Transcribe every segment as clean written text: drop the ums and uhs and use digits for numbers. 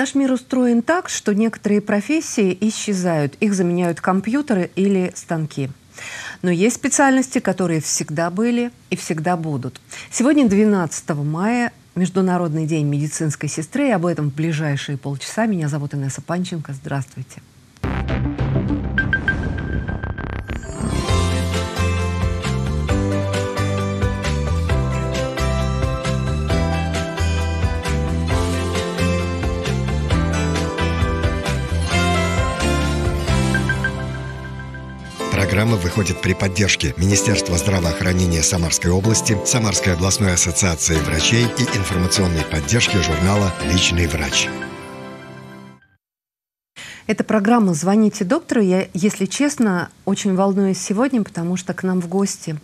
Наш мир устроен так, что некоторые профессии исчезают, их заменяют компьютеры или станки. Но есть специальности, которые всегда были и всегда будут. Сегодня, 12 мая, Международный день медицинской сестры, и об этом в ближайшие полчаса. Меня зовут Инесса Панченко. Здравствуйте. Программа выходит при поддержке Министерства здравоохранения Самарской области, Самарской областной ассоциации врачей и информационной поддержки журнала «Личный врач». Это программа «Звоните доктору». Я, если честно, очень волнуюсь сегодня, потому что к нам в гости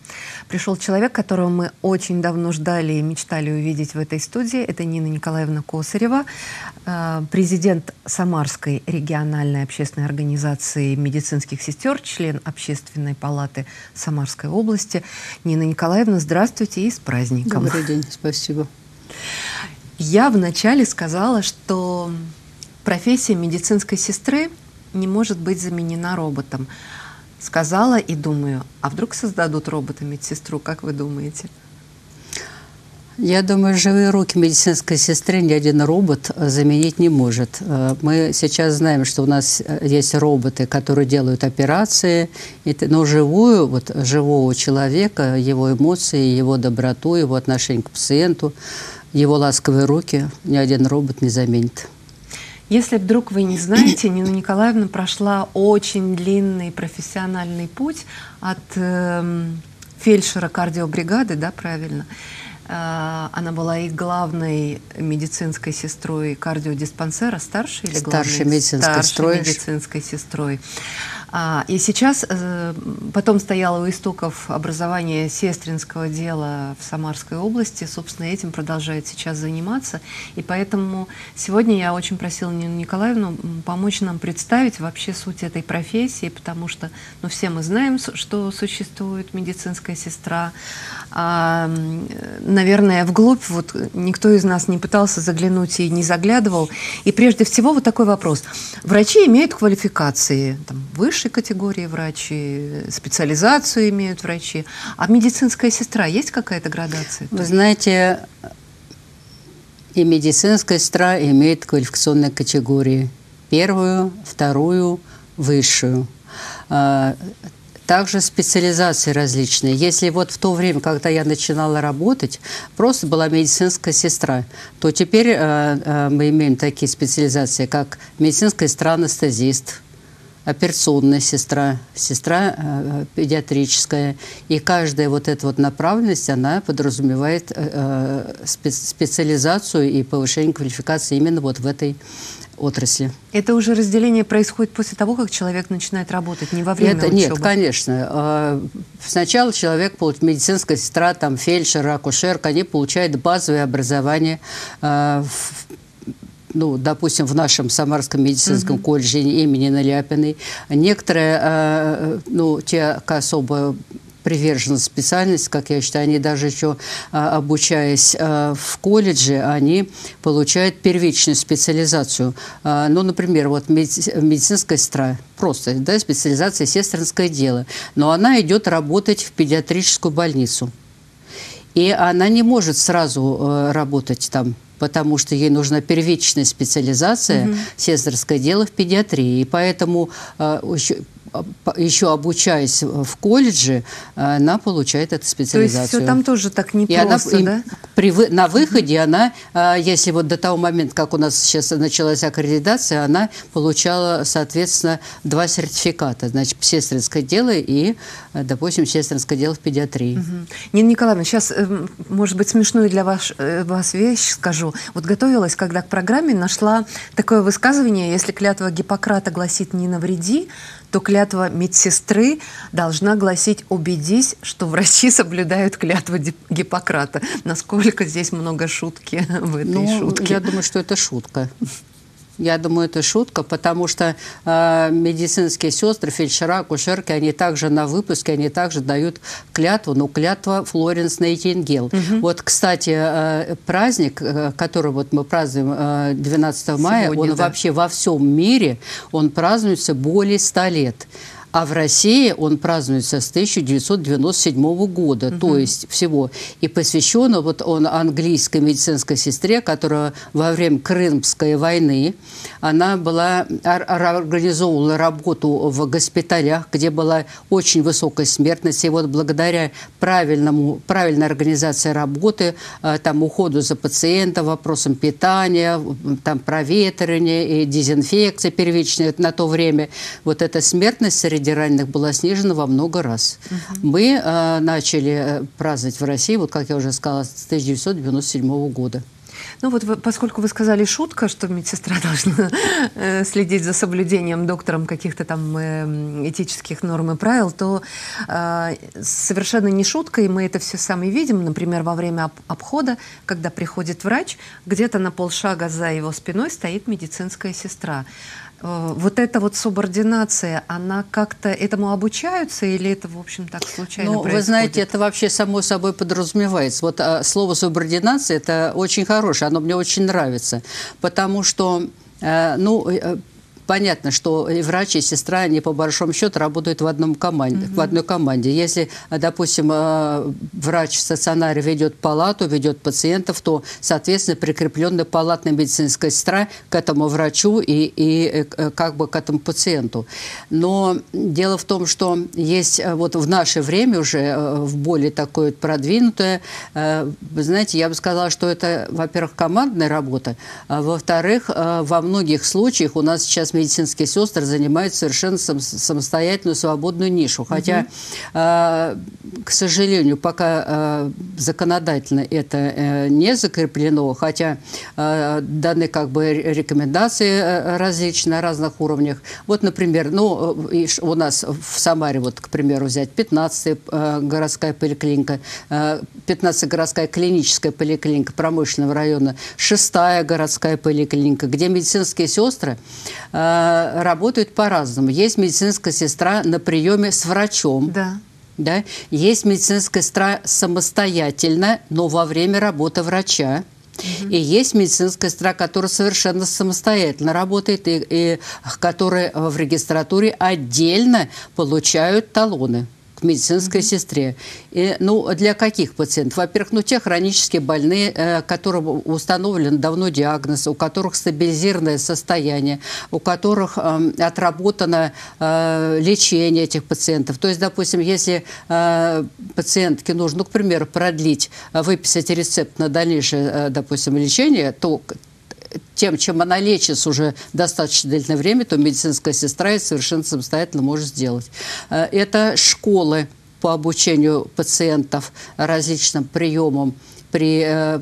пришел человек, которого мы очень давно ждали и мечтали увидеть в этой студии. Это Нина Николаевна Косарева, президент Самарской региональной общественной организации медицинских сестер, член Общественной палаты Самарской области. Нина Николаевна, здравствуйте и с праздником. Добрый день, спасибо. Я вначале сказала, что профессия медицинской сестры не может быть заменена роботом. Сказала и думаю, а вдруг создадут робота медсестру, как вы думаете? Я думаю, живые руки медицинской сестры ни один робот заменить не может. Мы сейчас знаем, что у нас есть роботы, которые делают операции, но живого человека, его эмоции, его доброту, его отношение к пациенту, его ласковые руки ни один робот не заменит. Если вдруг вы не знаете, Нина Николаевна прошла очень длинный профессиональный путь от фельдшера кардиобригады, да, правильно? Она была и главной медицинской сестрой кардиодиспансера, старшей или главной? Старшей медицинской сестрой. И сейчас потом стояла у истоков образования сестринского дела в Самарской области. Собственно, этим продолжает сейчас заниматься. И поэтому сегодня я очень просила Нину Николаевну помочь нам представить вообще суть этой профессии, потому что ну, все мы знаем, что существует медицинская сестра. Наверное, вглубь вот, никто из нас не пытался заглянуть и не заглядывал. И прежде всего вот такой вопрос. Врачи имеют квалификации высшие, категории врачи, специализацию имеют врачи. А медицинская сестра, есть какая-то градация? Вы знаете, и медицинская сестра имеет квалификационные категории. Первую, вторую, высшую. Также специализации различные. Если вот в то время, когда я начинала работать, просто была медицинская сестра, то теперь мы имеем такие специализации, как медицинская сестра-анестезист, операционная сестра, сестра педиатрическая. И каждая вот эта вот направленность, она подразумевает специализацию и повышение квалификации именно вот в этой отрасли. Это уже разделение происходит после того, как человек начинает работать, не во время учебы? Нет, конечно. Сначала человек, медицинская сестра, там, фельдшер, акушерка, они получают базовое образование допустим, в нашем Самарском медицинском колледже имени Наляпиной. Некоторые, те особо привержены специальности, как я считаю, они даже еще обучаясь в колледже, они получают первичную специализацию. Например, вот медицинская сестра. Просто, да, специализация сестринское дело. Но она идет работать в педиатрическую больницу. И она не может сразу работать там, потому что ей нужна первичная специализация, сестринское дело в педиатрии. И поэтому, еще обучаясь в колледже, она получает эту специализацию. То есть все там тоже так непросто, да? На выходе она, если вот до того момента, как у нас сейчас началась аккредитация, она получала, соответственно, 2 сертификата. Значит, сестринское дело и, допустим, сестринское дело в педиатрии. Нина Николаевна, сейчас, может быть, смешную для вас вещь скажу. Вот готовилась, когда к программе, нашла такое высказывание, если клятва Гиппократа гласит «не навреди», то клятва медсестры должна гласить «убедись, что врачи соблюдают клятву Гиппократа». Насколько здесь много шутки в этой шутке? Я думаю, что это шутка. Я думаю, это шутка, потому что медицинские сестры, фельдшера, акушерки, они также на выпуске, они также дают клятву, ну, клятва Флоренс Найтингейл. Угу. Вот, кстати, праздник, который вот мы празднуем 12 мая, сегодня, он вообще во всем мире, он празднуется более 100 лет. А в России он празднуется с 1997 года, то есть всего. И посвящен вот он английской медицинской сестре, которая во время Крымской войны, она была, организовывала работу в госпиталях, где была очень высокая смертность. И вот благодаря правильной организации работы, там, уходу за пациента, вопросам питания, там, проветривания и дезинфекции первичной на то время, вот эта смертность среди раненых была снижена во много раз. Мы начали праздновать в России, вот как я уже сказала, с 1997 года. Ну вот, поскольку вы сказали шутка, что медсестра должна следить за соблюдением доктором каких-то там этических норм и правил, то совершенно не шутка, и мы это все сами видим, например, во время обхода, когда приходит врач, где-то на полшага за его спиной стоит медицинская сестра. Вот эта вот субординация, она как-то этому обучаются или это, в общем, так случайно происходит? Ну, вы знаете, это вообще само собой подразумевается. Вот слово субординация, это очень хорошее, оно мне очень нравится, потому что, понятно, что и врач, и сестра, они по большому счету работают в одной команде. Если, допустим, врач в стационаре ведет палату, ведет пациентов, то, соответственно, прикрепленная палатная медицинская сестра к этому врачу и как бы к этому пациенту. Но дело в том, что есть вот в наше время уже в более такое продвинутое, вы знаете, я бы сказала, что это, во-первых, командная работа, а во-вторых, во многих случаях у нас сейчас медицинские сестры занимают совершенно самостоятельную, свободную нишу. Хотя, к сожалению, пока законодательно это не закреплено, хотя даны как бы рекомендации различные на разных уровнях. Вот, например, у нас в Самаре, вот, к примеру, взять 15-я городская поликлиника, 15-я городская клиническая поликлиника промышленного района, 6-я городская поликлиника, где медицинские сестры работают по-разному. Есть медицинская сестра на приеме с врачом. Да. Да? Есть медицинская сестра самостоятельно, но во время работы врача. И есть медицинская сестра, которая совершенно самостоятельно работает, и которая в регистратуре отдельно получают талоны к медицинской сестре. И, для каких пациентов? Во-первых, те хронически больные, которым установлен давно диагноз, у которых стабилизированное состояние, у которых отработано лечение этих пациентов. То есть, допустим, если пациентке нужно, к примеру, продлить, выписать рецепт на дальнейшее, допустим, лечение, то тем, чем она лечится уже достаточно длительное время, то медицинская сестра это совершенно самостоятельно может сделать. Это школы по обучению пациентов различным приемам при...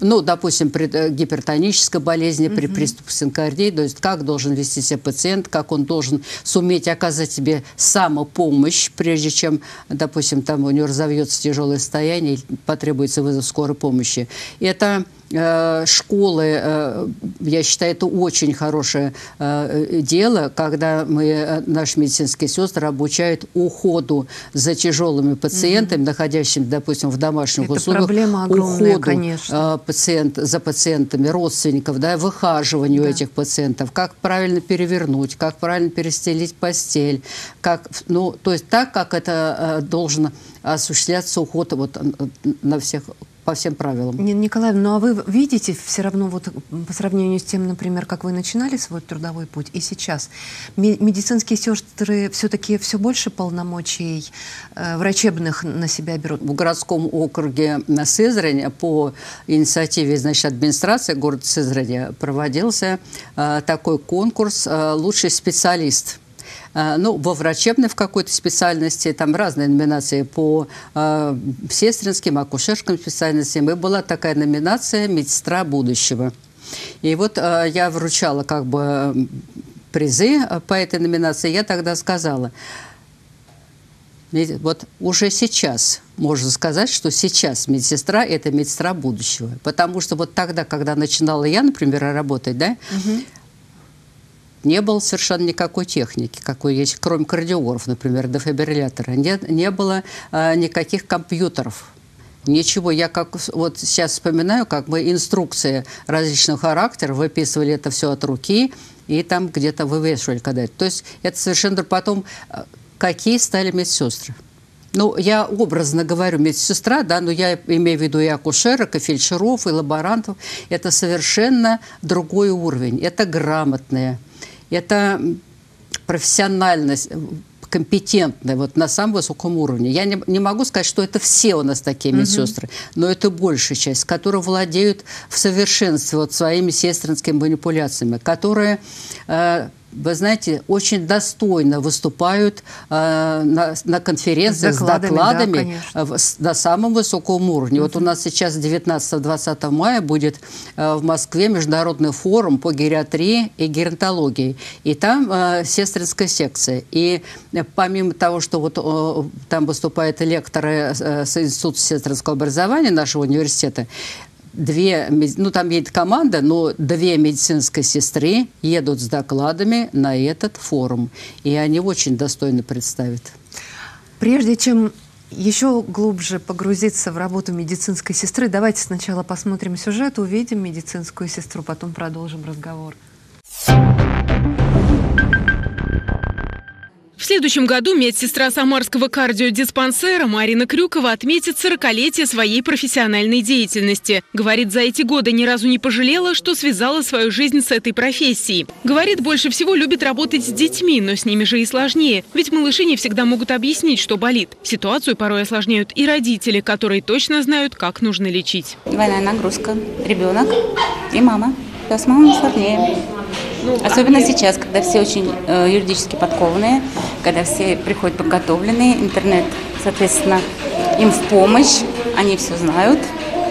допустим, при гипертонической болезни, при приступе синкардии, то есть как должен вести себя пациент, как он должен суметь оказать себе самопомощь, прежде чем, допустим, там у него разовьется тяжелое состояние и потребуется вызов скорой помощи. Это школы, я считаю, это очень хорошее дело, когда наши медицинские сестры обучают уходу за тяжелыми пациентами, находящимися, допустим, в домашних условиях. Это проблема огромная, конечно. За пациентами, родственников, да, выхаживанию этих пациентов, как правильно перевернуть, как правильно перестелить постель, как, то есть так, как это должен осуществляться уход по всем правилам. Нина Николаевна, а вы видите все равно, вот по сравнению с тем, например, как вы начинали свой трудовой путь, и сейчас медицинские сестры все-таки все больше полномочий врачебных на себя берут? В городском округе Сызрань по инициативе, администрации города Сызрани проводился такой конкурс «Лучший специалист». Во врачебной в какой-то специальности, там разные номинации по сестринским, акушерским специальностям. И была такая номинация «Медсестра будущего». И вот я вручала как бы призы по этой номинации. Я тогда сказала: Вот уже сейчас можно сказать, что сейчас медсестра – это медсестра будущего. Потому что вот тогда, когда начинала я, например, работать, да, не было совершенно никакой техники, какой есть, кроме кардиографов, например, дефибриллятора. Не было никаких компьютеров. Ничего. Я как вот сейчас вспоминаю, как мы инструкции различного характера выписывали это все от руки и там где-то вывешивали когда-то. То есть это совершенно потом... Какие стали медсестры? Ну, я образно говорю медсестра, да, но я имею в виду и акушерок, и фельдшеров, и лаборантов. Это совершенно другой уровень. Это грамотное, это профессиональность, компетентная, вот на самом высоком уровне. Я не могу сказать, что это все у нас такие медсестры, но это большая часть, которые владеют в совершенстве вот своими сестринскими манипуляциями, которые... вы знаете, очень достойно выступают на конференциях с докладами, да, на самом высоком уровне. Вот у нас сейчас 19-20 мая будет в Москве международный форум по гериатрии и геронтологии. И там сестринская секция. И помимо того, что вот там выступают лекторы с Института сестринского образования нашего университета, там едет команда, но две медицинские сестры едут с докладами на этот форум. И они очень достойно представят. Прежде чем еще глубже погрузиться в работу медицинской сестры, давайте сначала посмотрим сюжет, увидим медицинскую сестру, потом продолжим разговор. В следующем году медсестра самарского кардиодиспансера Марина Крюкова отметит 40-летие своей профессиональной деятельности. Говорит, за эти годы ни разу не пожалела, что связала свою жизнь с этой профессией. Говорит, больше всего любит работать с детьми, но с ними же и сложнее. Ведь малыши не всегда могут объяснить, что болит. Ситуацию порой осложняют и родители, которые точно знают, как нужно лечить. Двойная нагрузка. Ребенок и мама. Да, с мамой сложнее. Особенно сейчас, когда все очень юридически подкованные, когда все приходят подготовленные, интернет, соответственно, им в помощь, они все знают,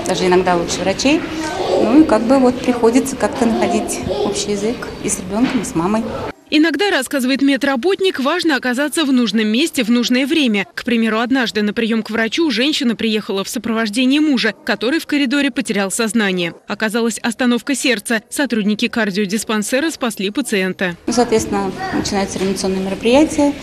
даже иногда лучше врачей. Ну и как бы вот приходится как-то находить общий язык и с ребенком, и с мамой. Иногда, рассказывает медработник, важно оказаться в нужном месте в нужное время. К примеру, однажды на прием к врачу женщина приехала в сопровождении мужа, который в коридоре потерял сознание. Оказалась остановка сердца. Сотрудники кардиодиспансера спасли пациента. Соответственно, начинаются реанимационные мероприятия.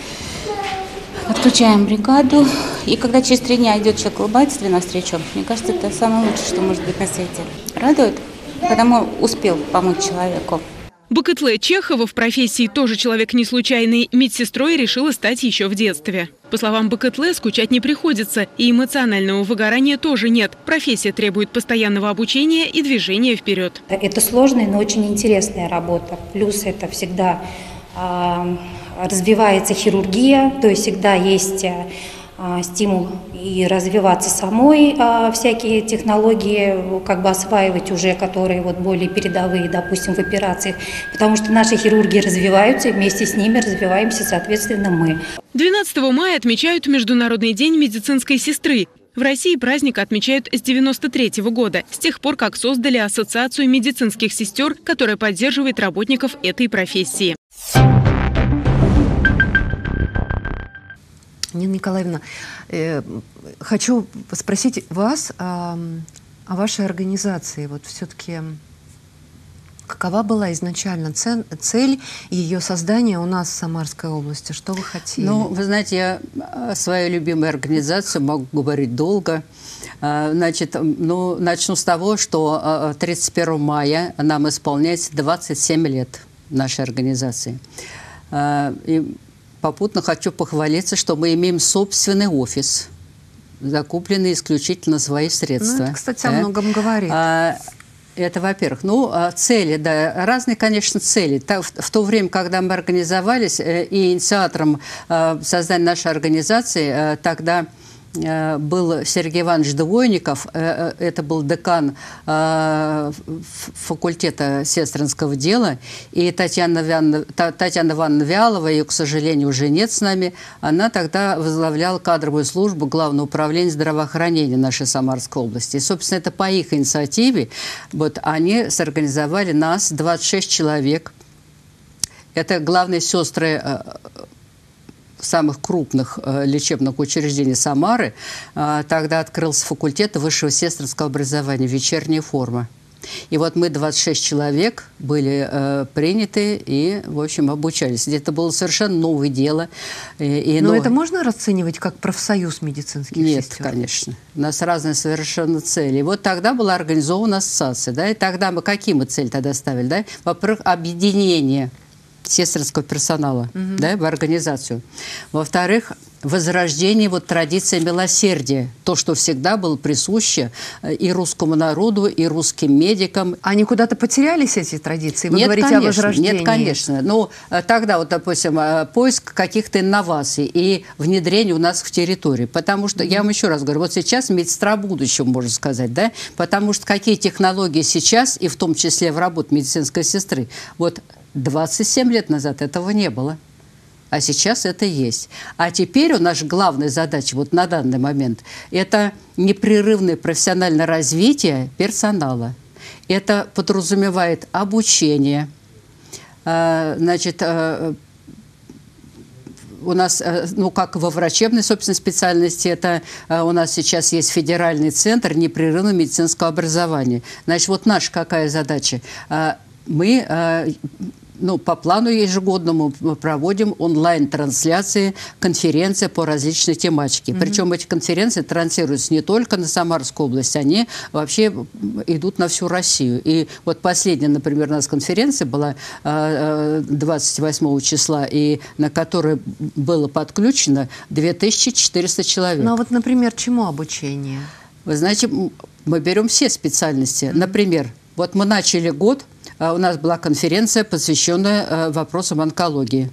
Отключаем бригаду. И когда через 3 дня идет человек улыбается навстречу, мне кажется, это самое лучшее, что может быть на свете. Радует, потому успел помочь человеку. Бакатле Чехова в профессии тоже человек не случайный. Медсестрой решила стать еще в детстве. По словам Бакатле, скучать не приходится. И эмоционального выгорания тоже нет. Профессия требует постоянного обучения и движения вперед. Это сложная, но очень интересная работа. Плюс это всегда развивается хирургия, то есть всегда есть стимул и развиваться самой, всякие технологии как бы осваивать уже, которые вот более передовые, допустим, в операциях, потому что наши хирурги развиваются, и вместе с ними развиваемся, соответственно, мы. 12 мая отмечают Международный день медицинской сестры. В России праздник отмечают с 1993 года, с тех пор, как создали Ассоциацию медицинских сестер, которая поддерживает работников этой профессии. Нина Николаевна, хочу спросить вас о вашей организации. Вот все-таки какова была изначально цель ее создания у нас в Самарской области? Что вы хотели? Ну, вы знаете, я о своей любимой организации могу говорить долго. Значит, ну, начну с того, что 31 мая нам исполняется 27 лет нашей организации. И попутно хочу похвалиться, что мы имеем собственный офис, закупленный исключительно свои средства. Ну, это, кстати, о многом говорит. Это, во-первых. Ну, цели, да, разные, конечно, цели. В то время, когда мы организовались, и инициатором создания нашей организации тогда был Сергей Иванович Двойников, это был декан факультета сестринского дела, и Татьяна Ивановна Вялова, ее, к сожалению, уже нет с нами, она тогда возглавляла кадровую службу Главного управления здравоохранения нашей Самарской области. И, собственно, это по их инициативе вот, они сорганизовали нас, 26 человек. Это главные сестры самых крупных лечебных учреждений Самары тогда открылся факультет высшего сестринского образования «Вечерняя форма». И вот мы, 26 человек, были приняты и, в общем, обучались. Это было совершенно новое дело. Но это можно расценивать как профсоюз медицинских сестер? Нет, конечно. У нас разные совершенно цели. И вот тогда была организована ассоциация. Да? И тогда мы какие мы цели тогда ставили? Да? Во-первых, объединение сестринского персонала, да, в организацию. Во-вторых, возрождение вот традиции милосердия, то, что всегда было присуще и русскому народу, и русским медикам. Они куда-то потерялись, эти традиции? Вы говорите, конечно, о возрождении. Нет, конечно. Ну, тогда вот, допустим, поиск каких-то инноваций и внедрение у нас в территории. Потому что, я вам еще раз говорю, вот сейчас медсестра будущего, можно сказать, да? Потому что какие технологии сейчас, и в том числе в работе медицинской сестры, вот 27 лет назад этого не было. А сейчас это есть. А теперь наша главная задача вот на данный момент – это непрерывное профессиональное развитие персонала. Это подразумевает обучение. Значит, у нас, ну, как во врачебной, собственно, специальности, это у нас сейчас есть федеральный центр непрерывного медицинского образования. Значит, вот наша какая задача? Мы, ну, по плану ежегодному проводим онлайн-трансляции, конференции по различной тематике. Причем эти конференции транслируются не только на Самарскую область, они вообще идут на всю Россию. И вот последняя, например, у нас конференция была 28 числа, и на которой было подключено 2400 человек. Ну, а вот, например, чему обучение? Вы знаете, мы берем все специальности. Например, вот мы начали год. У нас была конференция, посвященная вопросам онкологии.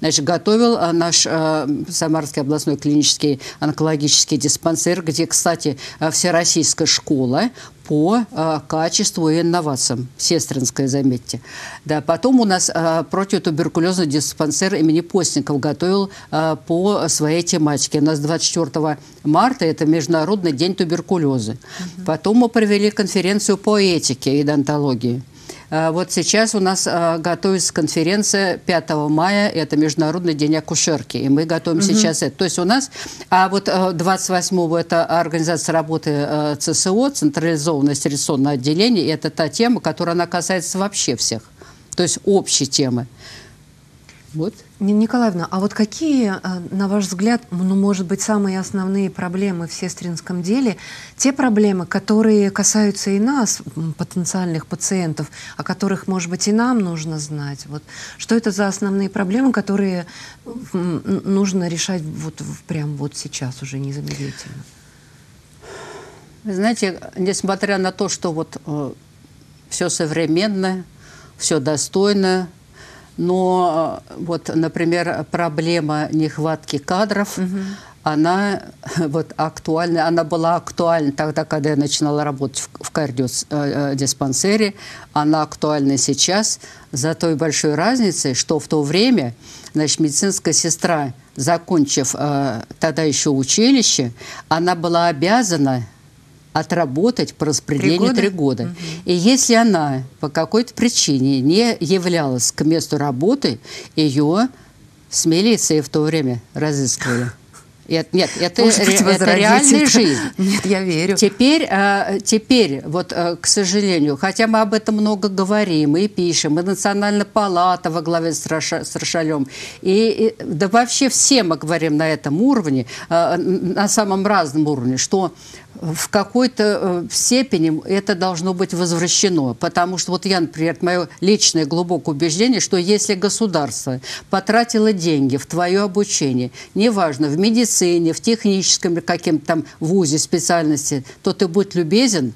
Значит, готовил наш Самарский областной клинический онкологический диспансер, где, кстати, всероссийская школа по качеству и инновациям. Сестринская, заметьте. Да, потом у нас противотуберкулезный диспансер имени Постников готовил по своей тематике. У нас 24 марта – это Международный день туберкулеза. Потом мы провели конференцию по этике и донтологии. Вот сейчас у нас готовится конференция 5 мая, это Международный день акушерки, и мы готовим сейчас это. То есть у нас, а вот 28-го это организация работы ЦСО, централизованное стерилизационное отделение, и это та тема, которая она касается вообще всех, то есть общей темы. Вот. Нина Николаевна, а вот какие, на ваш взгляд, ну, может быть, самые основные проблемы в сестринском деле, те проблемы, которые касаются и нас, потенциальных пациентов, о которых, может быть, и нам нужно знать? Вот, что это за основные проблемы, которые нужно решать вот прямо вот сейчас уже незамедлительно? Вы знаете, несмотря на то, что вот все современно, все достойно, но вот, например, проблема нехватки кадров, она вот актуальна, она была актуальна тогда, когда я начинала работать в кардиодиспансере, она актуальна сейчас за той большой разницей, что в то время, значит, медицинская сестра, закончив тогда еще училище, она была обязана отработать по распределению 3 года. И если она по какой-то причине не являлась к месту работы, ее с милицией в то время разыскивали. Нет, это реальная жизнь. Нет, я верю. Теперь, вот, к сожалению, хотя мы об этом много говорим и пишем, и Национальная палата во главе с Рошалем, и да вообще все мы говорим на этом уровне, на самом разном уровне, что в какой-то степени это должно быть возвращено. Потому что вот я, например, мое личное глубокое убеждение, что если государство потратило деньги в твое обучение, неважно, в медицине, в техническом или каком-то там вузе специальности, то ты будь любезен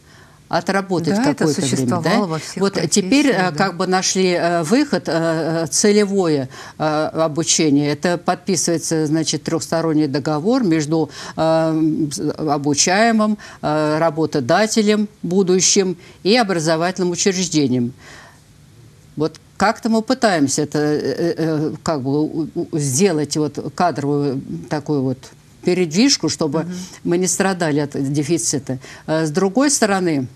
отработать, да, какое-то время. Да? Вот теперь, да, как бы нашли выход, целевое обучение. Это подписывается, значит, трехсторонний договор между обучаемым, работодателем будущим и образовательным учреждением. Вот как-то мы пытаемся это как бы сделать, вот кадровую такую вот передвижку, чтобы мы не страдали от дефицита. С другой стороны,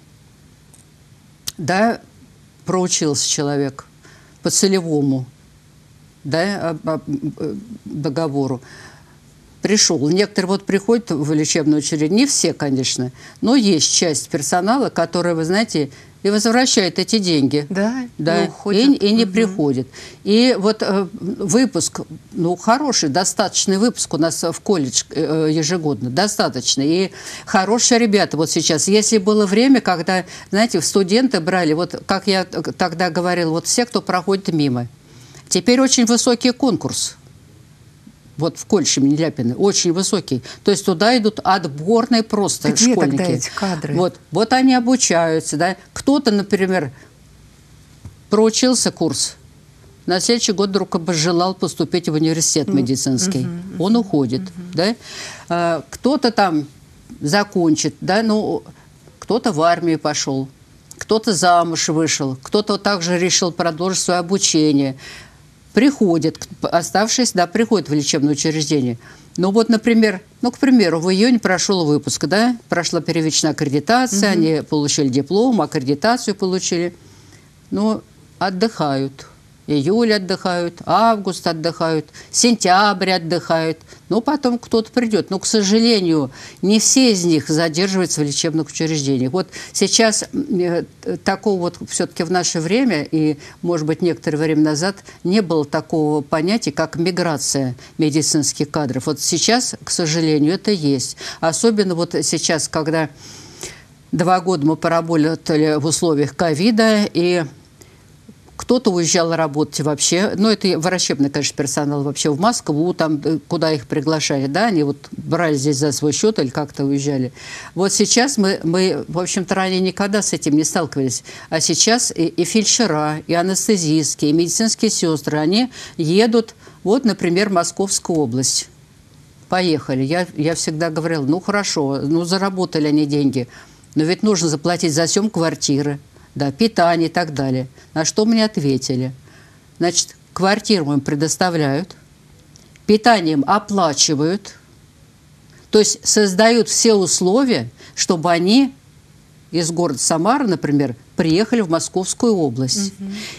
да, проучился человек по целевому, да, договору. Пришел. Некоторые вот приходят в лечебную очередь, не все, конечно, но есть часть персонала, которая, вы знаете, и возвращает эти деньги. Да, да, и не приходит. И вот выпуск, ну, хороший, достаточный выпуск у нас в колледж ежегодно, достаточно. И хорошие ребята вот сейчас. Если было время, когда, знаете, студенты брали, вот как я тогда говорила, вот все, кто проходит мимо. Теперь очень высокий конкурс. Вот в колледже имени Ляпина, очень высокий. То есть туда идут отборные просто где школьники. Тогда эти кадры? Вот они обучаются. Да? Кто-то, например, проучился курс, на следующий год вдруг пожелал поступить в университет медицинский. Он уходит. Да? Кто-то там закончит, да? Ну, кто-то в армию пошел, кто-то замуж вышел, кто-то также решил продолжить свое обучение. Приходят, оставшись, да, приходят в лечебное учреждение. Но вот, например, ну, к примеру, в июне прошел выпуск, да, прошла первичная аккредитация, они получили диплом, аккредитацию получили. Но отдыхают. Июль отдыхают, август отдыхают, сентябрь отдыхают. Но потом кто-то придет. Но, к сожалению, не все из них задерживаются в лечебных учреждениях. Вот сейчас такого вот все-таки в наше время, и, может быть, некоторое время назад, не было такого понятия, как миграция медицинских кадров. Вот сейчас, к сожалению, это есть. Особенно вот сейчас, когда 2 года мы поработали в условиях ковида, и... Кто-то уезжал работать вообще, ну, это врачебный, конечно, персонал вообще в Москву, там, куда их приглашали, да, они вот брали здесь за свой счет или как-то уезжали. Вот сейчас мы в общем-то, ранее никогда с этим не сталкивались, а сейчас и фельдшера, и анестезистские, и медицинские сестры, они едут, вот, например, в Московскую область. Поехали. Я всегда говорила, ну, хорошо, ну, заработали они деньги, но ведь нужно заплатить за съем квартиры. Да, питание и так далее. На что мне ответили? Значит, квартиру им предоставляют, питанием оплачивают, то есть создают все условия, чтобы они из города Самара, например, приехали в Московскую область.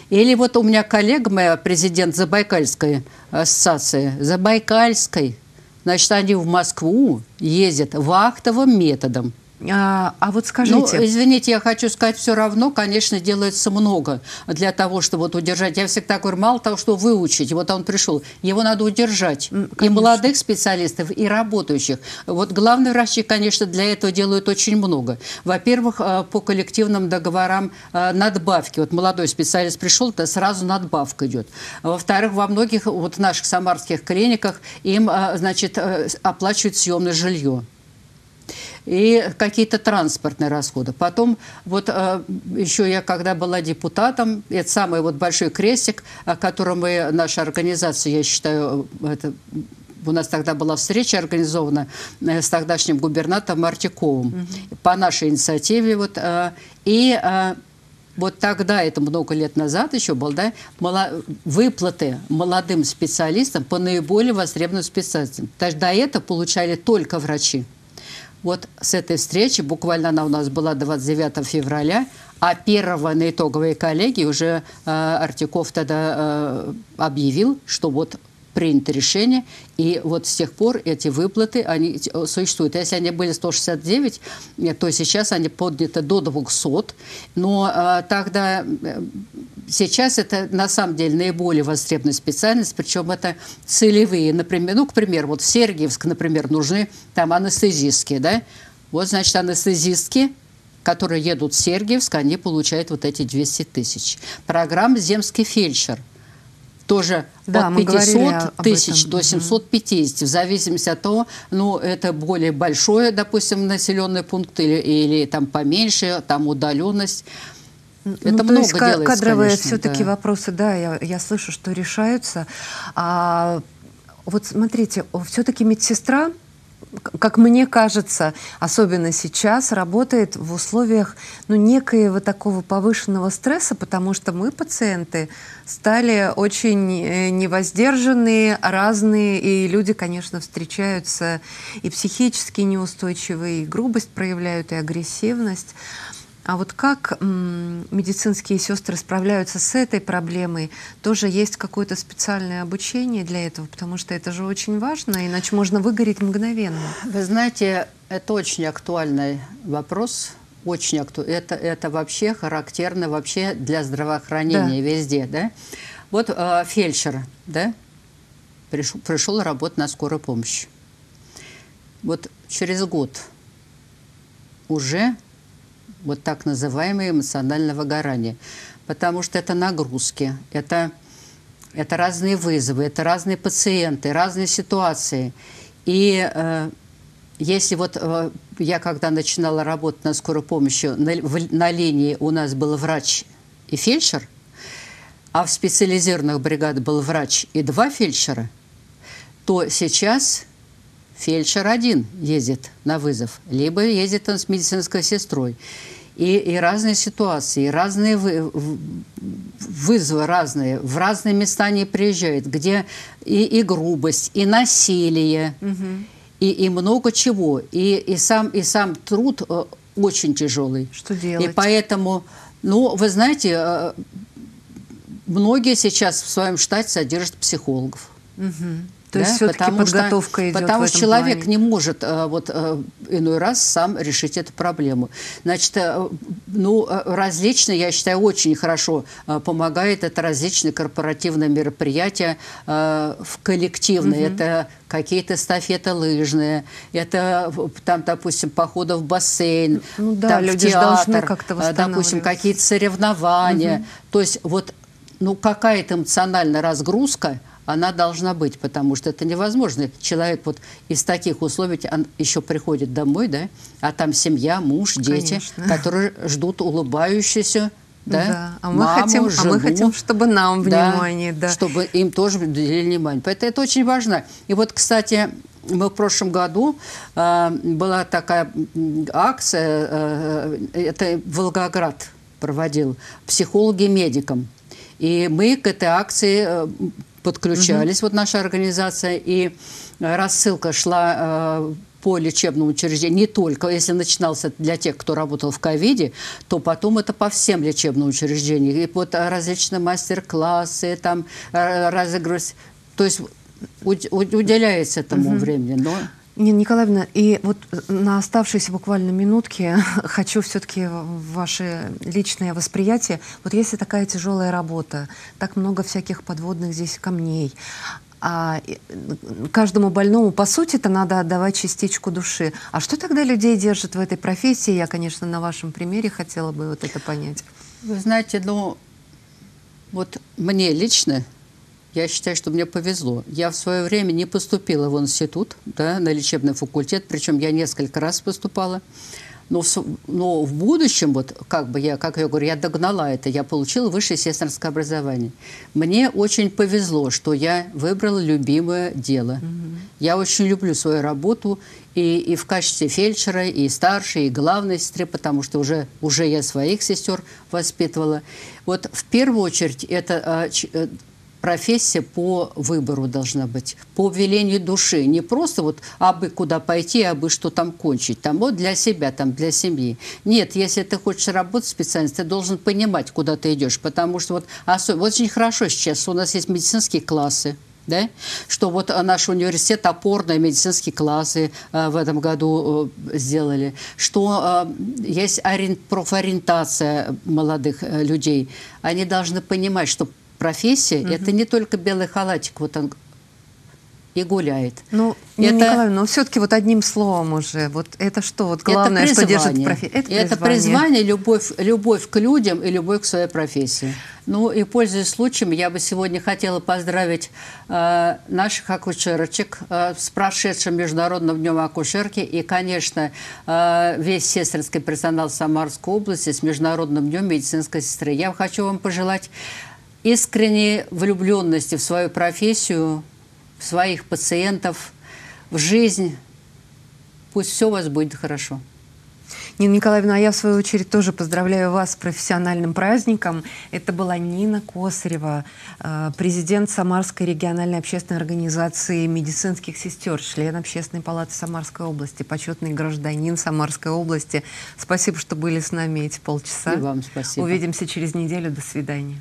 Или вот у меня коллега моя, президент Забайкальской ассоциации, Забайкальской, значит, они в Москву ездят вахтовым методом. А вот скажите... Ну, извините, я хочу сказать, все равно, конечно, делается много для того, чтобы вот удержать. Я всегда говорю, мало того, что выучить. Вот он пришел, его надо удержать. Конечно. И молодых специалистов, и работающих. Вот главные врачи, конечно, для этого делают очень много. Во-первых, по коллективным договорам надбавки. Вот молодой специалист пришел, то сразу надбавка идет. Во-вторых, во многих вот наших самарских клиниках им, значит, оплачивают съемное жилье. И какие-то транспортные расходы. Потом, вот еще я, когда была депутатом, это самый вот большой крестик, о котором мы, наша организация, я считаю, это, у нас тогда была встреча организована с тогдашним губернатором Артиковым по нашей инициативе. Вот, вот тогда, это много лет назад еще было, да, выплаты молодым специалистам по наиболее востребованным специальностям. Тогда это получали только врачи. Вот с этой встречи, буквально она у нас была 29 февраля, а 1-го на итоговой коллегии уже Артиков тогда объявил, что вот принято решение, и вот с тех пор эти выплаты, они существуют. Если они были 169, то сейчас они подняты до 200, но тогда... Сейчас это, на самом деле, наиболее востребованная специальность, причем это целевые, например, ну, к примеру, вот в Сергиевск, например, нужны там анестезистские, да? Вот, значит, анестезистки, которые едут в Сергиевск, они получают вот эти 200 тысяч. Программа «Земский фельдшер». Тоже да, от 500 тысяч до 750, в зависимости от того, ну, это более большое, допустим, населенный пункт или там поменьше, там удаленность. Это ну, много делается, кадровые все-таки да. Вопросы, да, я слышу, что решаются. Вот смотрите, все-таки медсестра, как мне кажется, особенно сейчас, работает в условиях ну, некоего такого повышенного стресса, потому что мы, пациенты, стали очень невоздержанные, разные, и люди, конечно, встречаются и психически неустойчивые, и грубость проявляют, и агрессивность. А вот как медицинские сестры справляются с этой проблемой? Тоже есть какое-то специальное обучение для этого? Потому что это же очень важно, иначе можно выгореть мгновенно. Вы знаете, это очень актуальный вопрос. Очень актуально. Это вообще характерно вообще для здравоохранения, да, везде, да? Вот фельдшер, да, пришел работать на скорую помощь. Вот через год уже вот так называемое эмоциональное выгорание. Потому что это нагрузки, это разные вызовы, это разные пациенты, разные ситуации. И если вот я когда начинала работать на скорой помощи, на линии у нас был врач и фельдшер, а в специализированных бригадах был врач и два фельдшера, то сейчас фельдшер один ездит на вызов, либо ездит он с медицинской сестрой. И разные ситуации, и разные вызовы разные, в разные места они приезжают, где и грубость, и насилие, и много чего. И сам труд очень тяжелый. Что делать? И поэтому, ну, вы знаете, многие сейчас в своем штате содержат психологов. То есть все-таки подготовка идет. Потому что человек не может вот иной раз сам решить эту проблему. Значит, ну, различные, я считаю, очень хорошо помогает это различные корпоративные мероприятия в коллективные. Это какие-то эстафеты лыжные, это там, допустим, походы в бассейн, ну, да, там, люди в театр, как-то допустим, какие-то соревнования. То есть вот, ну, какая-то эмоциональная разгрузка, она должна быть, потому что это невозможно. Человек вот из таких условий, он еще приходит домой, да, а там семья, муж, дети, которые ждут улыбающуюся, да, а маму, жену, мы хотим, чтобы нам внимание, да, чтобы им тоже уделили внимание. Поэтому это очень важно. И вот, кстати, мы в прошлом году была такая акция, это Волгоград проводил, психологи медикам, и мы к этой акции подключались, вот наша организация, и рассылка шла по лечебному учреждению, не только, если начинался для тех, кто работал в ковиде, то потом это по всем лечебным учреждениям, и под различные мастер-классы, там, разыгрывались, то есть уделяется этому времени, но... Нина Николаевна, и вот на оставшиеся буквально минутки хочу все-таки ваше личное восприятие. Вот если такая тяжелая работа, так много всяких подводных здесь камней, а каждому больному, по сути-то, надо отдавать частичку души. А что тогда людей держит в этой профессии? Я, конечно, на вашем примере хотела бы вот это понять. Вы знаете, ну, вот мне лично, я считаю, что мне повезло. Я в свое время не поступила в институт, да, на лечебный факультет, причем я несколько раз поступала. Но в будущем, вот, как бы я, как я говорю, я догнала это, я получила высшее сестринское образование. Мне очень повезло, что я выбрала любимое дело. Я очень люблю свою работу и в качестве фельдшера, и старшей, и главной сестры, потому что уже я своих сестер воспитывала. Вот в первую очередь это... профессия по выбору должна быть, по велению души. Не просто вот абы куда пойти, абы что там кончить. Там вот для себя, там для семьи. Нет, если ты хочешь работать в специальности, ты должен понимать, куда ты идешь. Потому что вот очень хорошо сейчас у нас есть медицинские классы. Да? Что вот наш университет опорные медицинские классы в этом году сделали. Что есть профориентация молодых людей. Они должны понимать, что профессия, это не только белый халатик, вот он и гуляет. Ну, Нина Николаевна, но все-таки вот одним словом уже, вот это что, вот главное, что держит профессию? Это призвание, любовь к людям и любовь к своей профессии. Ну и, пользуясь случаем, я бы сегодня хотела поздравить наших акушерочек с прошедшим Международным днем акушерки и, конечно, весь сестринский персонал Самарской области с Международным днем медицинской сестры. Я хочу вам пожелать искренней влюбленности в свою профессию, в своих пациентов, в жизнь. Пусть все у вас будет хорошо. Нина Николаевна, а я в свою очередь тоже поздравляю вас с профессиональным праздником. Это была Нина Косарева, президент Самарской региональной общественной организации медицинских сестер, член Общественной палаты Самарской области, почетный гражданин Самарской области. Спасибо, что были с нами эти полчаса. И вам спасибо. Увидимся через неделю. До свидания.